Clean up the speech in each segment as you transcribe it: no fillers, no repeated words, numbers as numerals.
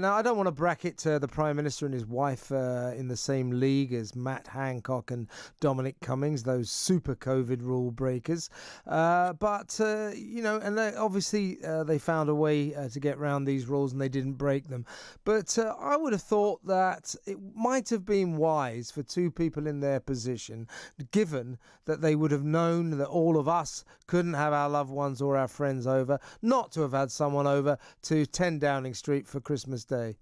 Now, I don't want to bracket the Prime Minister and his wife in the same league as Matt Hancock and Dominic Cummings, those super COVID rule breakers. But you know, and obviously they found a way to get around these rules and they didn't break them. But I would have thought that it might have been wise for two people in their position, given that they would have known that all of us couldn't have our loved ones or our friends over, not to have had someone over to 10 Downing Street for Christmas Day.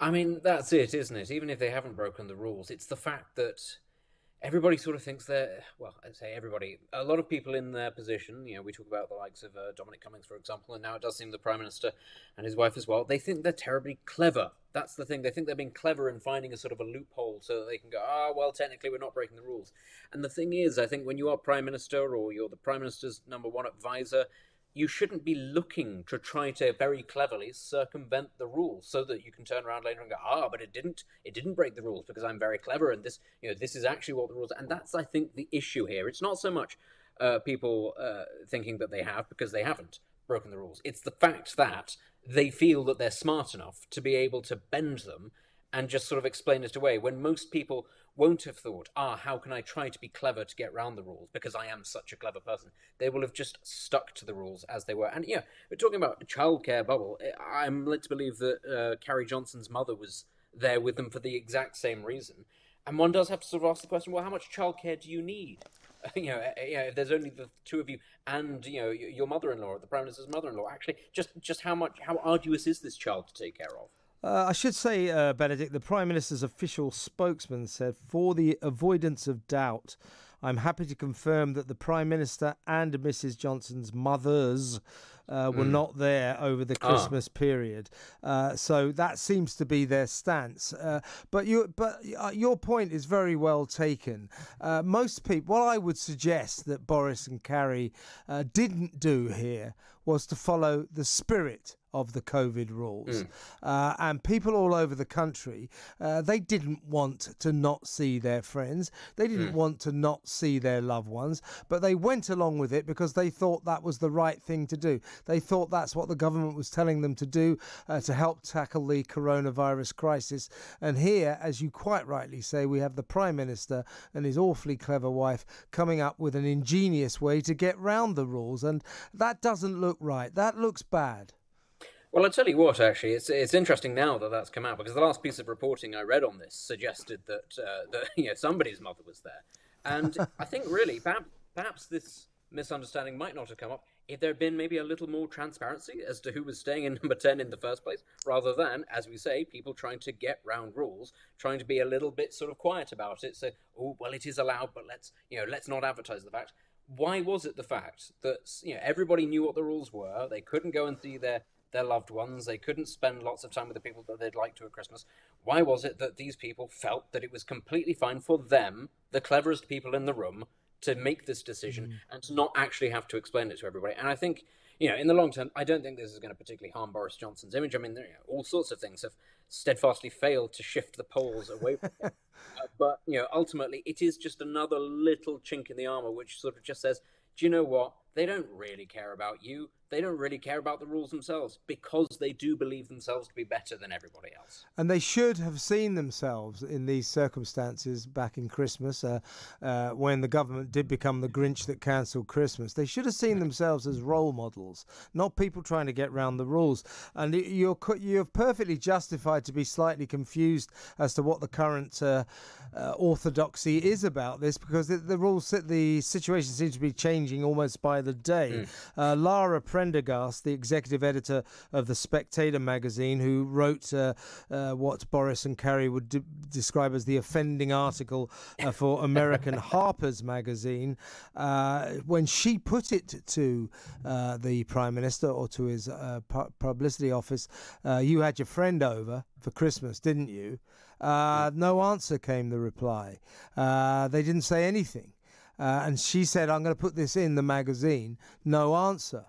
I mean, that's it, isn't it? Even if they haven't broken the rules, it's the fact that everybody sort of thinks they're, well, I'd say everybody, a lot of people in their position, you know, we talk about the likes of Dominic Cummings, for example, and now it does seem the Prime Minister and his wife as well, they think they're terribly clever. That's the thing. They think they're being clever in finding a sort of a loophole so that they can go, ah, oh, well, technically we're not breaking the rules. And the thing is, I think when you are Prime Minister or you're the Prime Minister's number one advisor, you shouldn't be looking to try to very cleverly circumvent the rules so that you can turn around later and go, ah, but it didn't break the rules because I'm very clever and this, you know, this is actually what the rules are. And that's, I think, the issue here. It's not so much people thinking that they have because they haven't broken the rules. It's the fact that they feel that they're smart enough to be able to bend them and just sort of explain it away when most people won't have thought, ah, how can I try to be clever to get round the rules because I am such a clever person? They will have just stuck to the rules as they were. And yeah, we're talking about the childcare bubble. I'm led to believe that Carrie Johnson's mother was there with them for the exact same reason. And one does have to sort of ask the question, well, how much childcare do you need? You know, if there's only the two of you and, you know, your mother-in-law, the Prime Minister's mother-in-law, actually, just how much, how arduous is this child to take care of? I should say, Benedict, the Prime Minister's official spokesman said, for the avoidance of doubt, I'm happy to confirm that the Prime Minister and Mrs. Johnson's mothers were not there over the Christmas period. So that seems to be their stance. But your point is very well taken. Most people, what I would suggest that Boris and Carrie didn't do here was to follow the spirit of the COVID rules. And people all over the country, they didn't want to not see their friends. They didn't want to not see their loved ones, but they went along with it because they thought that was the right thing to do. They thought that's what the government was telling them to do to help tackle the coronavirus crisis. And here, as you quite rightly say, we have the Prime Minister and his awfully clever wife coming up with an ingenious way to get round the rules. And that doesn't look right. That looks bad. Well, I'll tell you what, actually, it's interesting now that that's come out, because the last piece of reporting I read on this suggested that, you know, somebody's mother was there. And I think, really, perhaps this misunderstanding might not have come up if there had been maybe a little more transparency as to who was staying in number 10 in the first place, rather than, as we say, people trying to get round rules, trying to be a little bit sort of quiet about it. So, oh, well, it is allowed, but let's, you know, let's not advertise the fact. Why was it the fact that, you know, everybody knew what the rules were? They couldn't go and see their loved ones, they couldn't spend lots of time with the people that they'd like to at Christmas. Why was it that these people felt that it was completely fine for them, the cleverest people in the room, to make this decision and to not actually have to explain it to everybody? And I think, you know, in the long term, I don't think this is going to particularly harm Boris Johnson's image. I mean, you know, all sorts of things have steadfastly failed to shift the polls away from him. But, you know, ultimately, it is just another little chink in the armour, which sort of just says, do you know what? They don't really care about you. They don't really care about the rules themselves because they do believe themselves to be better than everybody else. And they should have seen themselves in these circumstances back in Christmas when the government did become the Grinch that cancelled Christmas. They should have seen themselves as role models, not people trying to get round the rules. And you're perfectly justified to be slightly confused as to what the current orthodoxy is about this, because the situation seems to be changing almost by the day. Lara Press, Fendergast, the executive editor of The Spectator magazine, who wrote what Boris and Carrie would describe as the offending article for American Harper's magazine, when she put it to the Prime Minister or to his publicity office, you had your friend over for Christmas, didn't you? No answer came the reply. They didn't say anything. And she said, I'm going to put this in the magazine. No answer.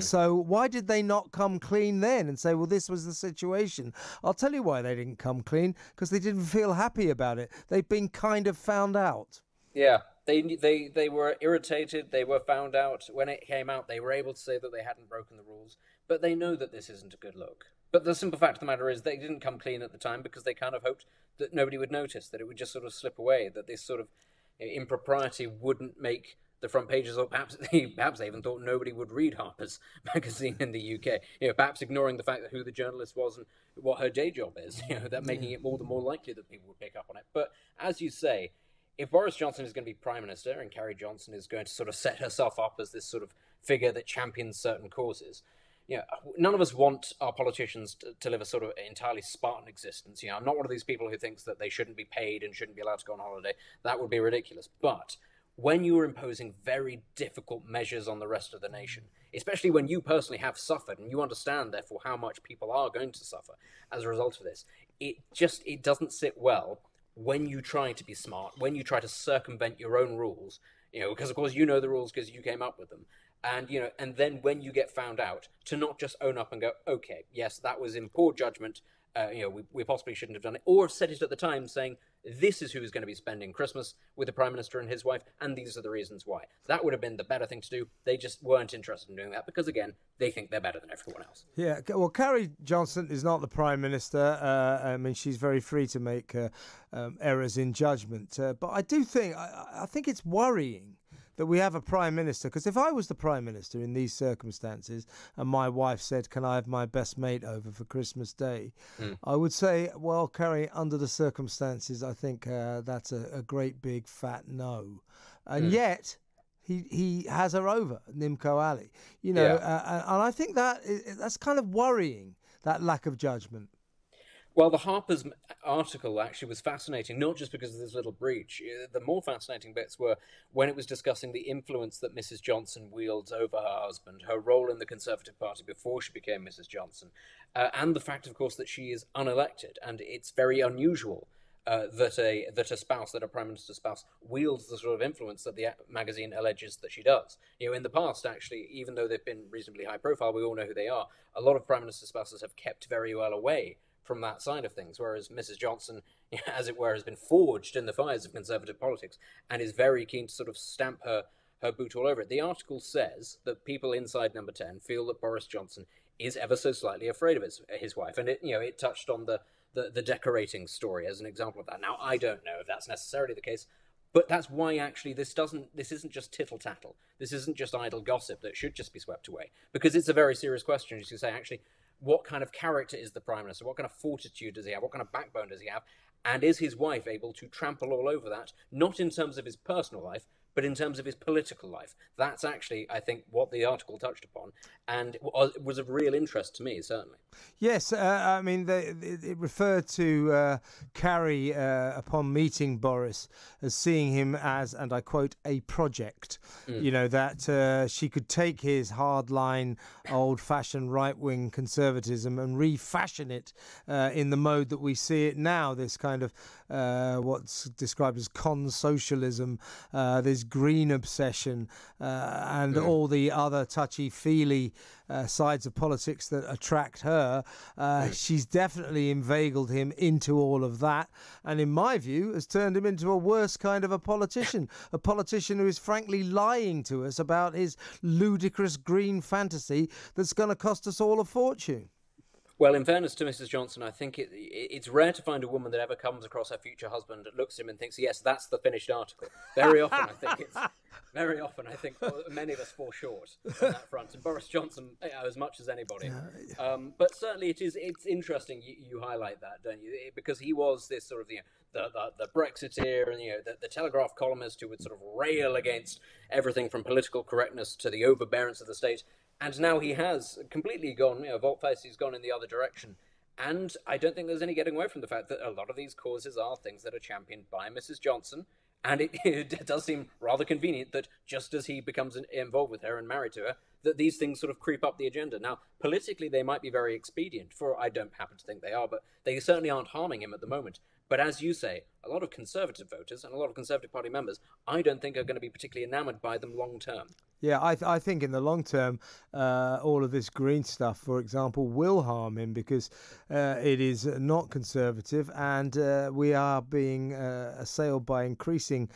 So why did they not come clean then and say, well, this was the situation? I'll tell you why they didn't come clean, because they didn't feel happy about it. They've been kind of found out. Yeah, they were irritated. They were found out. When it came out, they were able to say that they hadn't broken the rules. But they know that this isn't a good look. But the simple fact of the matter is they didn't come clean at the time because they kind of hoped that nobody would notice, that it would just sort of slip away, that this sort of impropriety wouldn't make the front pages, or perhaps they even thought nobody would read Harper's Magazine in the UK. You know, perhaps ignoring the fact that who the journalist was and what her day job is, you know, that making it all the more likely that people would pick up on it. But as you say, if Boris Johnson is going to be Prime Minister and Carrie Johnson is going to sort of set herself up as this sort of figure that champions certain causes, you know, none of us want our politicians to live a sort of entirely Spartan existence. You know, I'm not one of these people who thinks that they shouldn't be paid and shouldn't be allowed to go on holiday. That would be ridiculous. But when you are imposing very difficult measures on the rest of the nation, especially when you personally have suffered and you understand, therefore, how much people are going to suffer as a result of this, it doesn't sit well when you try to be smart, when you try to circumvent your own rules, you know, because, of course, you know the rules because you came up with them. And, you know, and then when you get found out, to not just own up and go, OK, yes, that was in poor judgment. You know, we possibly shouldn't have done it, or have said it at the time saying, this is who's going to be spending Christmas with the Prime Minister and his wife, and these are the reasons why. That would have been the better thing to do. They just weren't interested in doing that because, again, they think they're better than everyone else. Yeah, well, Carrie Johnson is not the Prime Minister. I mean, she's very free to make errors in judgment. But I do think, I think it's worrying that we have a Prime Minister, because if I was the Prime Minister in these circumstances and my wife said, can I have my best mate over for Christmas Day, I would say, well, Carrie, under the circumstances, I think that's a great big fat no. And yet he has her over, Nimco Ali, you know, and I think that's kind of worrying, that lack of judgment. Well, the Harper's article actually was fascinating, not just because of this little breach. The more fascinating bits were when it was discussing the influence that Mrs. Johnson wields over her husband, her role in the Conservative Party before she became Mrs. Johnson, and the fact, of course, that she is unelected. And it's very unusual that a Prime Minister's spouse wields the sort of influence that the magazine alleges that she does. You know, in the past, actually, even though they've been reasonably high profile, we all know who they are, a lot of Prime Minister's spouses have kept very well away from that side of things, whereas Mrs. Johnson, as it were, has been forged in the fires of Conservative politics and is very keen to sort of stamp her boot all over it. The article says that people inside Number 10 feel that Boris Johnson is ever so slightly afraid of his wife, and it touched on the decorating story as an example of that. Now, I don't know if that's necessarily the case, but that's why actually this isn't just tittle-tattle. This isn't just idle gossip that should just be swept away, because it's a very serious question. As you say, actually, what kind of character is the Prime Minister? What kind of fortitude does he have? What kind of backbone does he have? And is his wife able to trample all over that, not in terms of his personal life, but in terms of his political life? That's actually, I think, what the article touched upon, and it was of real interest to me, certainly. Yes, I mean, it referred to Carrie, upon meeting Boris, as seeing him as, and I quote, a project. You know, that she could take his hardline, old-fashioned right-wing conservatism and refashion it in the mode that we see it now, this kind of what's described as con-socialism, this green obsession, and all the other touchy-feely sides of politics that attract her. She's definitely inveigled him into all of that, and in my view has turned him into a worse kind of a politician, a politician who is frankly lying to us about his ludicrous green fantasy that's going to cost us all a fortune. Well, in fairness to Mrs. Johnson, I think it's rare to find a woman that ever comes across her future husband, looks at him and thinks, yes, that's the finished article. Very often, I think many of us fall short on that front. And Boris Johnson, as much as anybody. But certainly it's interesting you highlight that, don't you? Because he was this sort of, you know, the Brexiteer and, you know, the Telegraph columnist who would sort of rail against everything from political correctness to the overbearance of the state. And now he has completely gone, you know, Voltface, he's gone in the other direction. And I don't think there's any getting away from the fact that a lot of these causes are things that are championed by Mrs. Johnson. And it does seem rather convenient that just as he becomes involved with her and married to her, that these things sort of creep up the agenda. Now, politically, they might be very expedient, for I don't happen to think they are, but they certainly aren't harming him at the moment. But as you say, a lot of Conservative voters and a lot of Conservative Party members, I don't think are going to be particularly enamoured by them long term. Yeah, I think in the long term, all of this green stuff, for example, will harm him because it is not Conservative, and we are being assailed by increasing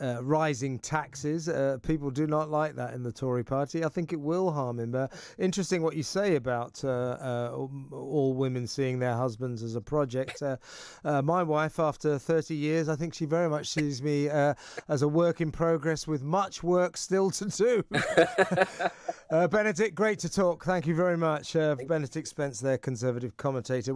rising taxes. People do not like that in the Tory party. I think it will harm him. Interesting what you say about all women seeing their husbands as a project. My wife, after 30 years, I think she very much sees me as a work in progress with much work still to do. Benedict, great to talk. Thank you very much. Benedict Spence there, Conservative commentator.